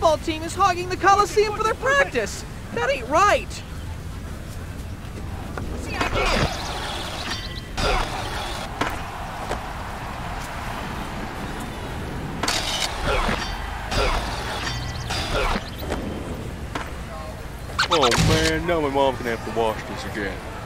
football team is hogging the Coliseum for their practice. That ain't right. Oh man, now my mom can have to wash this again.